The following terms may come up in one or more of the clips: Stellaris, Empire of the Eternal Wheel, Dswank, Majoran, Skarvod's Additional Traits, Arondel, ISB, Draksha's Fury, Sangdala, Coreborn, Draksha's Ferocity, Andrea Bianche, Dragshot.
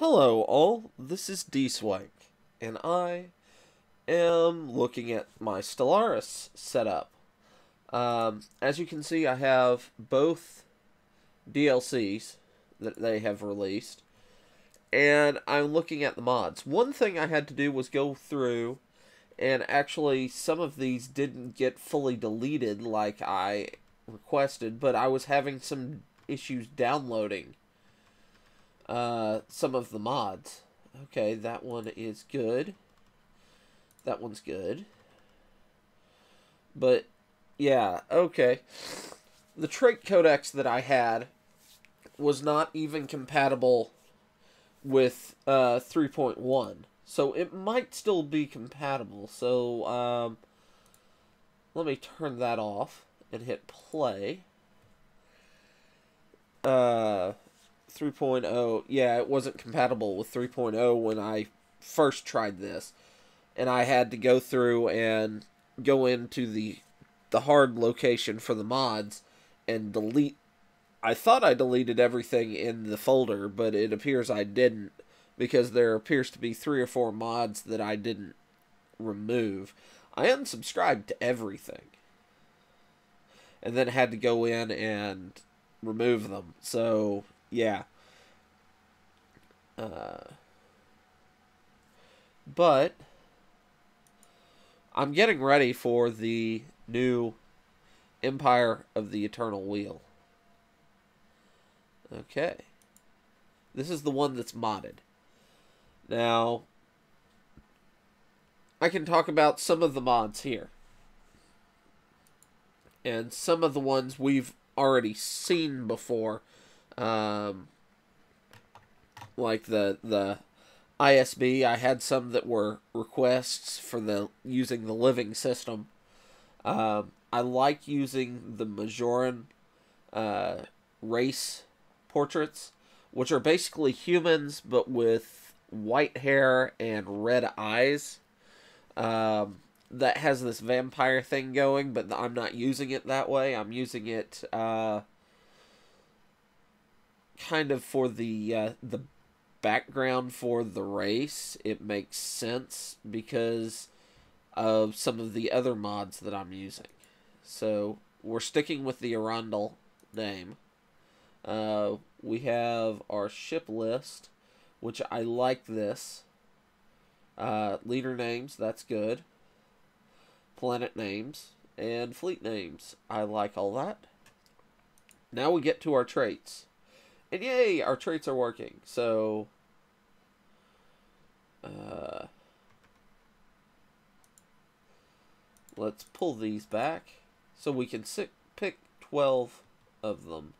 Hello all, this is Dswank, and I am looking at my Stellaris setup. As you can see, I have both DLCs that they have released, and I'm looking at the mods. One thing I had to do was go through, and actually some of these didn't get fully deleted like I requested, but I was having some issues downloading some of the mods. Okay, that one is good. That one's good. But, yeah, okay. The trait codex that I had was not even compatible with 3.1. So it might still be compatible. So, let me turn that off and hit play. 3.0, yeah, it wasn't compatible with 3.0 when I first tried this, and I had to go through and go into the hard location for the mods and delete. I thought I deleted everything in the folder, but it appears I didn't, because there appears to be 3 or 4 mods that I didn't remove. I unsubscribed to everything, and then had to go in and remove them, so... yeah. But I'm getting ready for the new Empire of the Eternal Wheel. Okay. This is the one that's modded. Now, I can talk about some of the mods here, and some of the ones we've already seen before. Like the ISB, I had some that were requests for using the living system. I like using the Majoran race portraits, which are basically humans but with white hair and red eyes. That has this vampire thing going, but I'm not using it that way. I'm using it kind of for the background for the race. It makes sense because of some of the other mods that I'm using. So we're sticking with the Arondel name. We have our ship list, which I like this. Leader names, that's good. Planet names and fleet names, I like all that. Now we get to our traits. And yay, our traits are working. So, let's pull these back so we can pick 12 of them.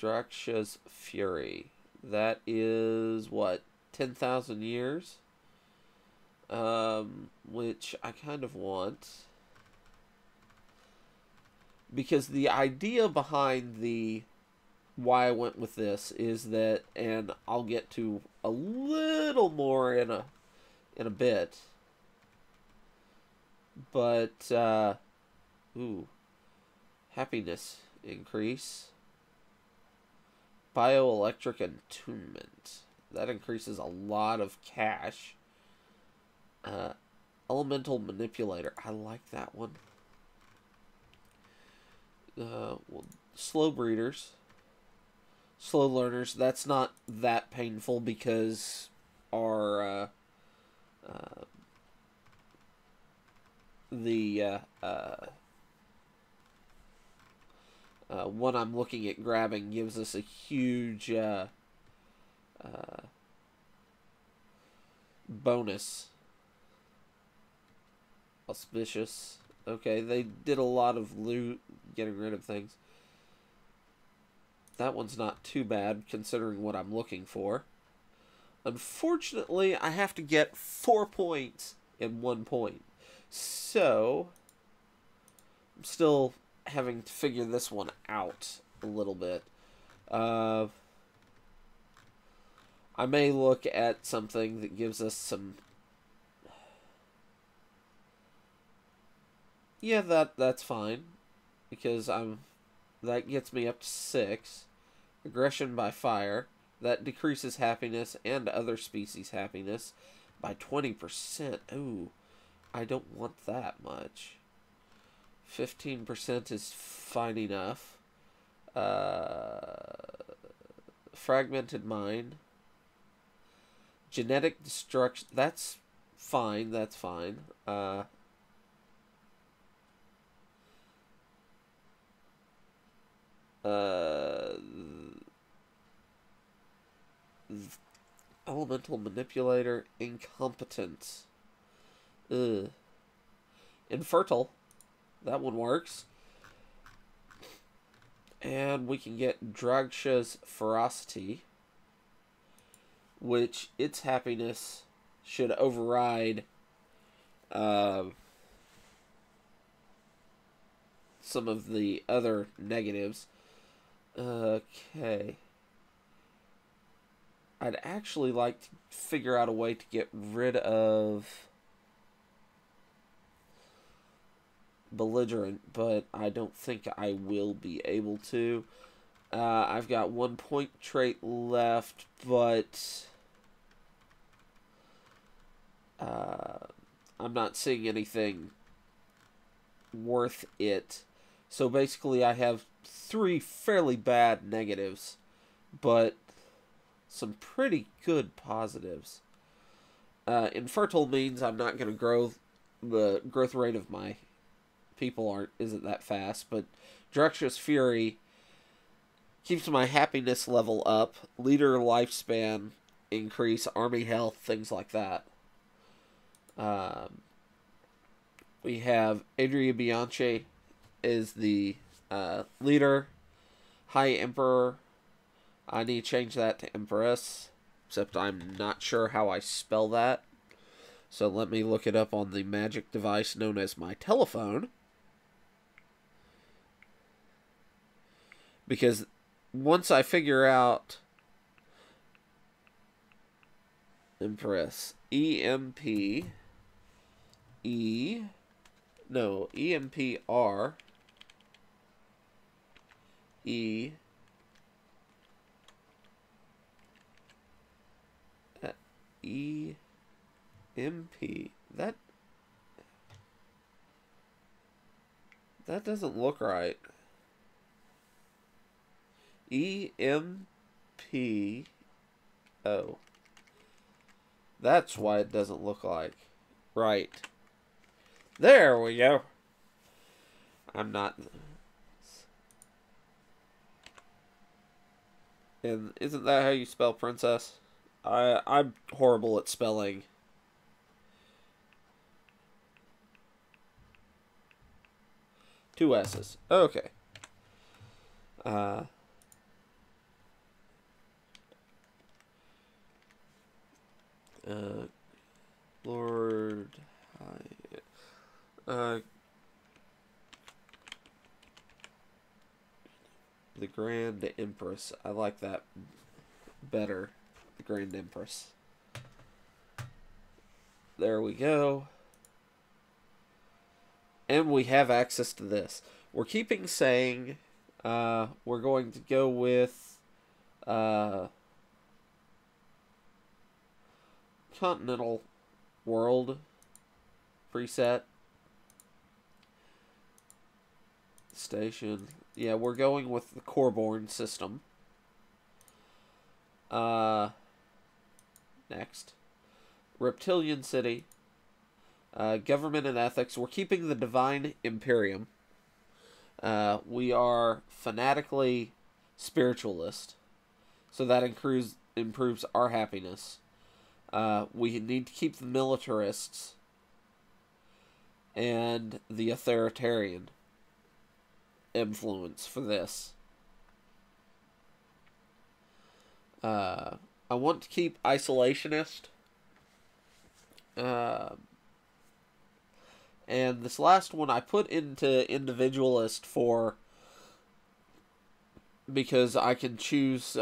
Draksha's Fury. That is, what, 10,000 years? Which I kind of want. Because the idea behind why I went with this is that, and I'll get to a little more in a bit, but ooh, happiness increase, bioelectric attunement, that increases a lot of cash. Elemental manipulator, I like that one. Well, slow breeders. Slow learners, that's not that painful because our, the one I'm looking at grabbing gives us a huge, bonus. Auspicious. Okay, they did a lot of loot, getting rid of things. That one's not too bad, considering what I'm looking for. Unfortunately, I have to get 4 points in 1 point. So, I'm still having to figure this one out a little bit. I may look at something that gives us some... yeah, that's fine. Because that gets me up to 6. Aggression by fire. that decreases happiness and other species happiness by 20%. Ooh, I don't want that much. 15% is fine enough. Fragmented Mind. Genetic Destruction. That's fine. That's fine. Elemental Manipulator. Incompetence. Ugh. Infertile. That one works. And we can get Draksha's Ferocity, which its happiness should override some of the other negatives. Okay. I'd actually like to figure out a way to get rid of Belligerent, but I don't think I will be able to. I've got one point trait left, but I'm not seeing anything worth it. So basically I have three fairly bad negatives, but some pretty good positives. Infertile means I'm not going to grow. The growth rate of my people isn't that fast, but Draksha's Fury keeps my happiness level up, leader lifespan increase, army health, things like that. We have Andrea Bianche is the leader. High Emperor. I need to change that to Empress, except I'm not sure how I spell that. So let me look it up on the magic device known as my telephone. Because once I figure out Empress, EMPR. That doesn't look right. EMPO. That's why it doesn't look like. Right. There we go. I'm not. And isn't that how you spell princess? I'm horrible at spelling. Two S's. Okay. Lord. The Grand Empress. I like that better. The Grand Empress. There we go. And we have access to this. We're keeping saying we're going to go with Continental World preset. Station. Yeah, we're going with the Coreborn system. Next. Reptilian City. Government and ethics. We're keeping the Divine Imperium. We are fanatically spiritualist, so that improves our happiness. We need to keep the militarists and the authoritarian influence for this. I want to keep isolationist. And this last one I put into individualist because I can choose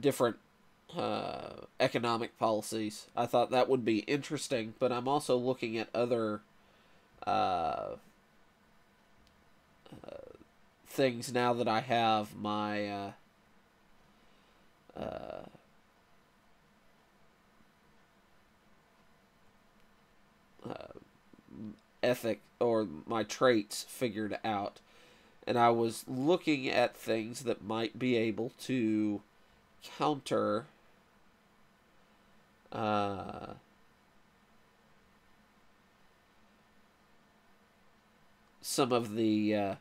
different economic policies. I thought that would be interesting, but I'm also looking at other things now that I have my ethic or my traits figured out, and I was looking at things that might be able to counter some of the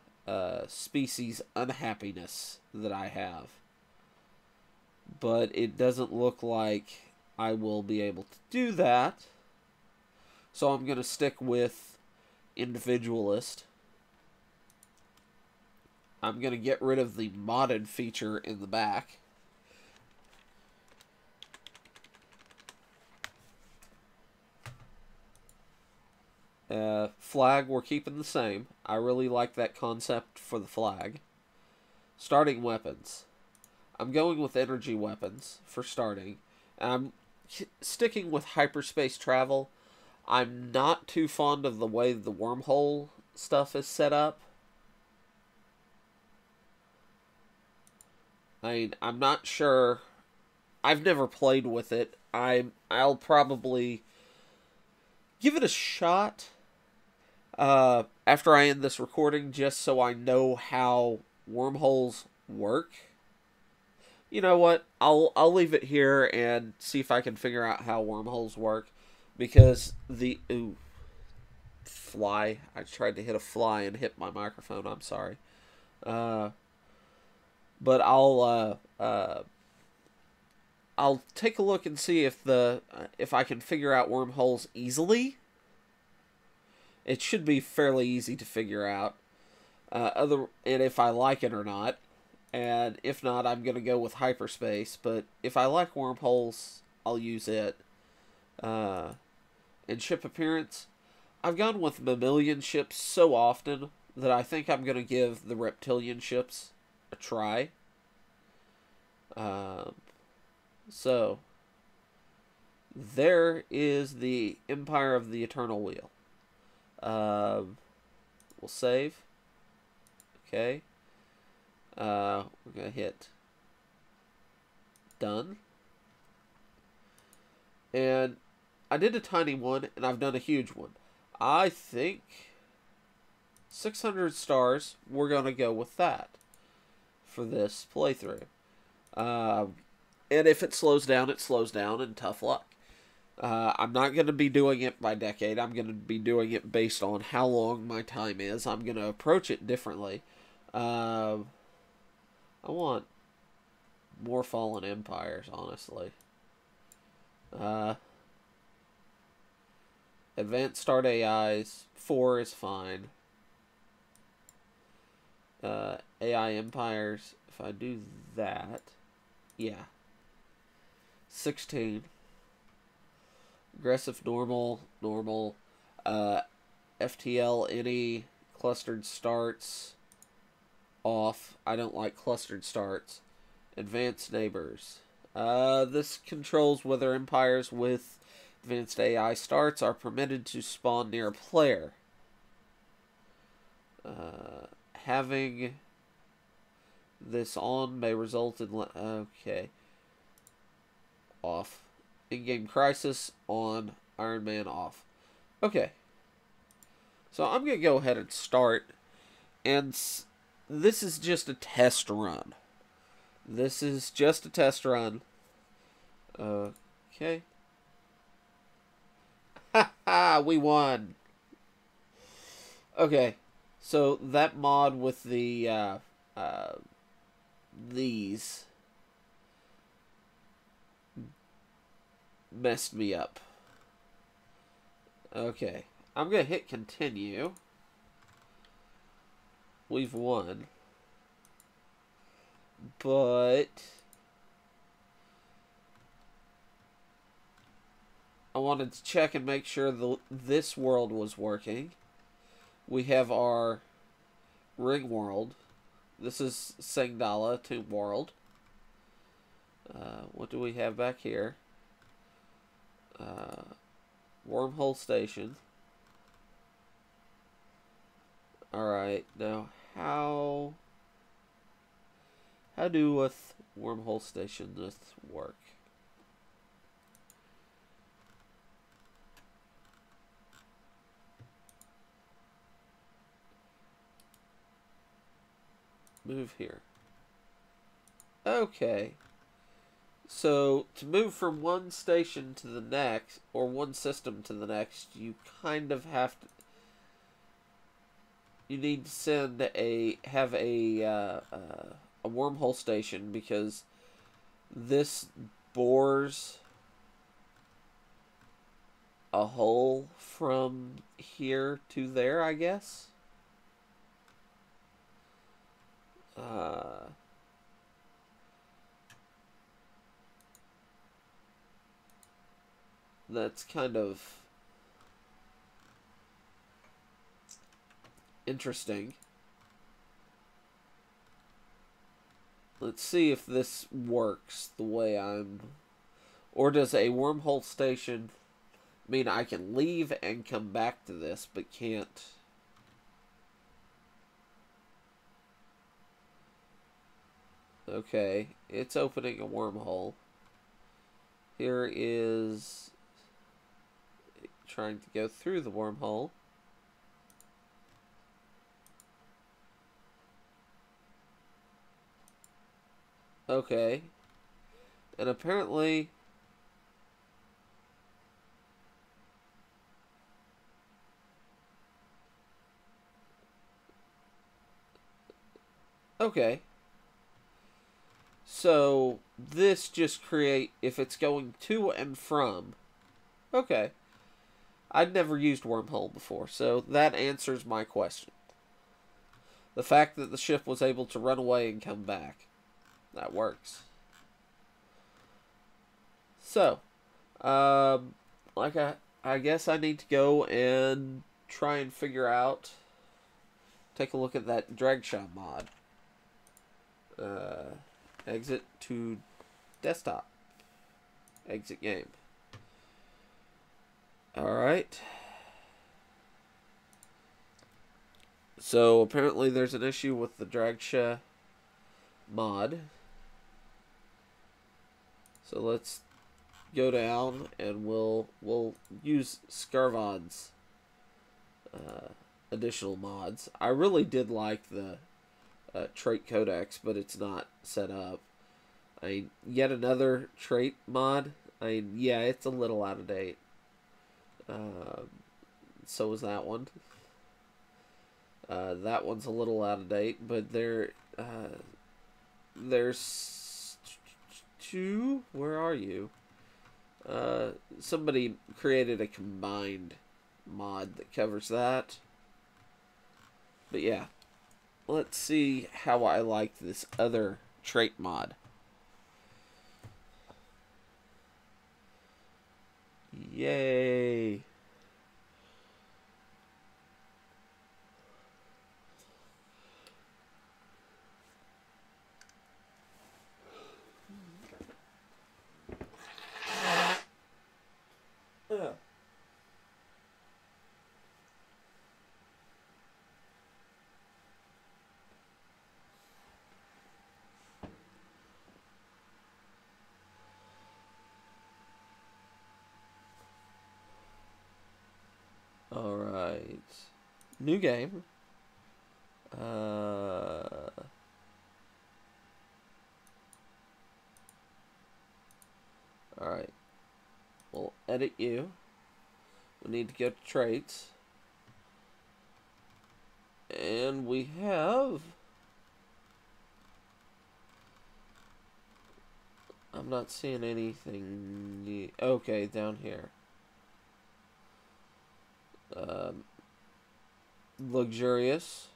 species unhappiness that I have, but it doesn't look like I will be able to do that, so I'm going to stick with individualist. I'm going to get rid of the modded feature in the back. Flag we're keeping the same. I really like that concept for the flag. Starting weapons. I'm going with energy weapons for starting. I'm sticking with hyperspace travel. I'm not too fond of the way the wormhole stuff is set up. I mean, I'm not sure. I've never played with it. I'll probably give it a shot after I end this recording, just so I know how wormholes work. You know what? I'll leave it here and see if I can figure out how wormholes work, because the fly. I tried to hit a fly and hit my microphone. I'm sorry, but I'll take a look and see if I can figure out wormholes easily. It should be fairly easy to figure out, and if I like it or not. And if not, I'm going to go with hyperspace. But if I like wormholes, I'll use it. And ship appearance. I've gone with mammalian ships so often that I think I'm going to give the reptilian ships a try. So, there is the Empire of the Eternal Wheel. We'll save. Okay. We're going to hit done. And I did a tiny one, and I've done a huge one. I think 600 stars, we're going to go with that for this playthrough. And if it slows down, it slows down, and tough luck. I'm not going to be doing it by decade. I'm going to be doing it based on how long my time is. I'm going to approach it differently. I want more fallen empires, honestly. Advanced start AIs, 4 is fine. AI empires, if I do that, yeah, 16. Aggressive normal, normal, FTL any, clustered starts, off. I don't like clustered starts. Advanced neighbors. This controls whether empires with advanced AI starts are permitted to spawn near a player. Having this on may result in... Okay. Off. In-game crisis on, Iron Man off. Okay. So I'm going to go ahead and start. And this is just a test run. This is just a test run. Okay. Ha! We won! Okay. So that mod with the... these... messed me up. Okay. I'm going to hit continue. We've won. But I wanted to check and make sure this world was working. We have our ring world. This is Sangdala Tomb World. What do we have back here? Wormhole station. Alright, now how How do with wormhole station this work? Move here. Okay. So, to move from one station to the next, or one system to the next, you kind of have to... You need to send a... have a wormhole station, because this bores a hole from here to there, I guess? That's kind of interesting. Let's see if this works the way I'm... Or does a wormhole station mean I can leave and come back to this, but can't... Okay, it's opening a wormhole. Here is... trying to go through the wormhole. Okay. And apparently... Okay. So, this just create... If it's going to and from... Okay. I'd never used wormhole before, so that answers my question. The fact that the ship was able to run away and come back. That works. So, like I guess I need to go and try and figure out... Take a look at that Dragshot mod. Exit to desktop. Exit game. Alright. So apparently there's an issue with the Draksha mod. So let's go down and we'll use Skarvod's additional mods. I really did like the trait codex, but it's not set up. I mean, yet another trait mod. I mean, yeah, it's a little out of date. So was that one. That one's a little out of date, but there's two. Where are you? Somebody created a combined mod that covers that. But yeah, let's see how I like this other trait mod. Yay. New game. Alright. We'll edit you. We need to go to traits. And we have... I'm not seeing anything new. Okay, down here. Luxurious.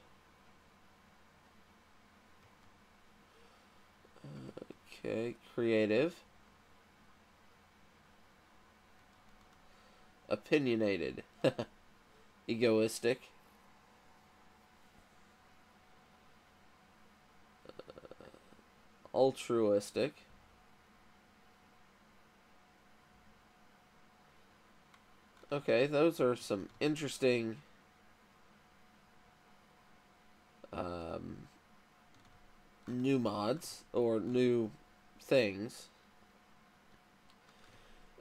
Okay, creative. Opinionated. Egoistic. Altruistic. Okay, those are some interesting... new mods or new things.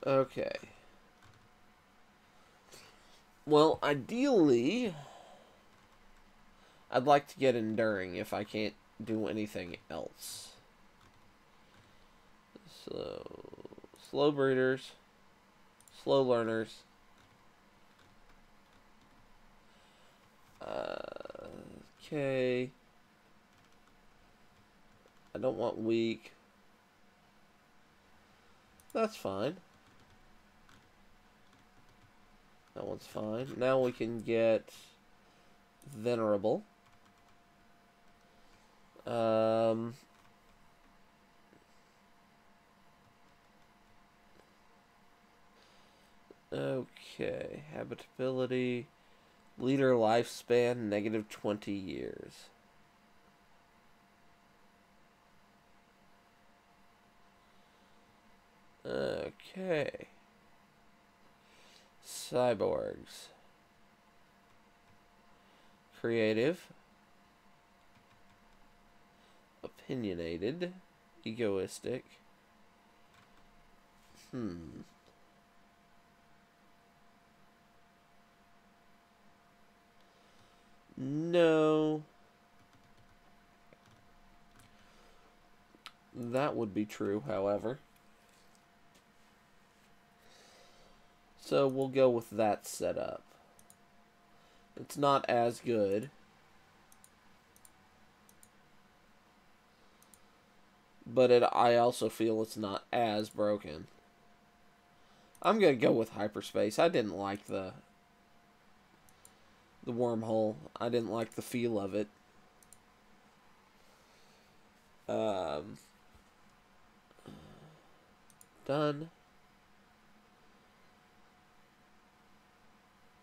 Okay. Well, ideally, I'd like to get Enduring if I can't do anything else. So, slow breeders, slow learners. Okay. I don't want weak. That's fine. That one's fine. Now we can get Venerable. Okay. Habitability. Leader lifespan, -20 years. Okay. Cyborgs. Creative. Opinionated. Egoistic. No. That would be true, however. So we'll go with that setup. It's not as good, but I also feel it's not as broken. I'm going to go with hyperspace. I didn't like the wormhole. I didn't like the feel of it. Done.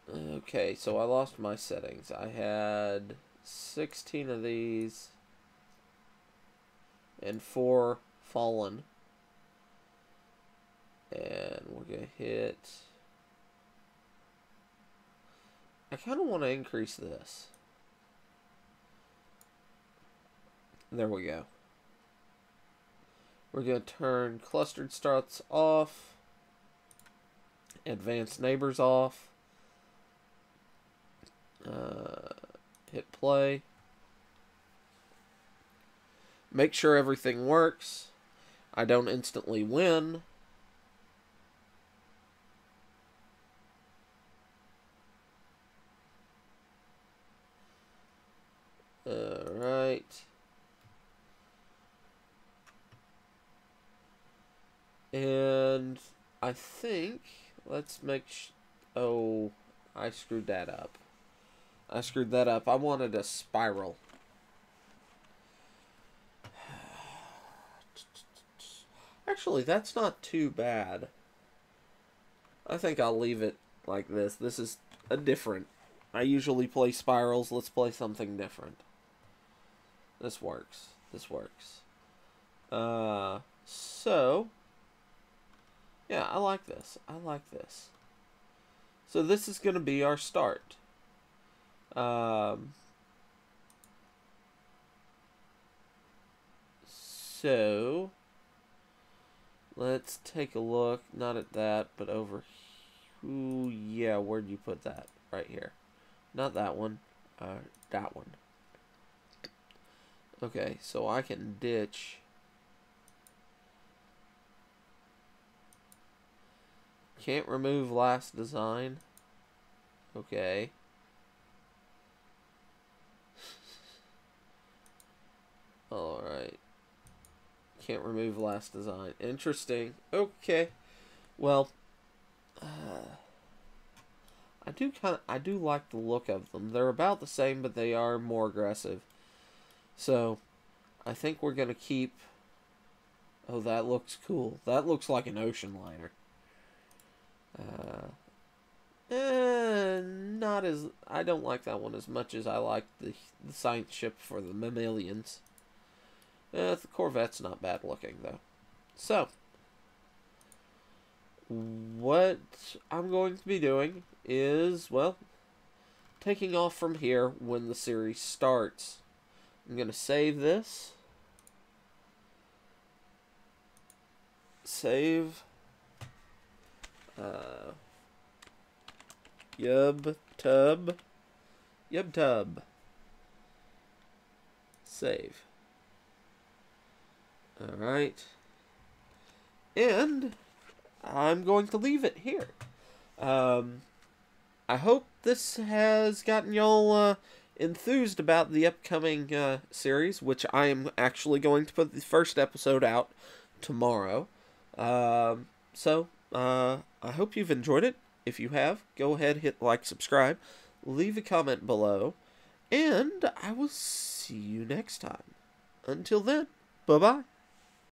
Okay, so I lost my settings. I had 16 of these and 4 fallen. And we're going to hit... I kind of want to increase this. There we go. We're going to turn clustered starts off, advanced neighbors off, hit play, make sure everything works. I don't instantly win. Alright. And I think let's make oh, I screwed that up. I screwed that up. I wanted a spiral. Actually, that's not too bad. I think I'll leave it like this. This is a different. I usually play spirals. Let's play something different. This works. This works. So, yeah, I like this. I like this. So this is going to be our start. So, let's take a look. Not at that, but over here. Ooh, yeah, where'd you put that? Right here. Not that one. That one. Okay, so I can ditch. Can't remove last design. Okay. Alright. Can't remove last design. Interesting. Okay. Well, I do like the look of them. They're about the same, but they are more aggressive. So, I think we're going to keep... Oh, that looks cool. That looks like an ocean liner. Not as... I don't like that one as much as I like the science ship for the mammalians. The Corvette's not bad looking, though. So, what I'm going to be doing is, well, taking off from here when the series starts. I'm going to save this. save. Yub tub. Save. Alright. And I'm going to leave it here. I hope this has gotten y'all enthused about the upcoming series, which I am actually going to put the first episode out tomorrow. I hope you've enjoyed it. If you have, go ahead, hit like, subscribe, leave a comment below, and I will see you next time. Until then, bye-bye.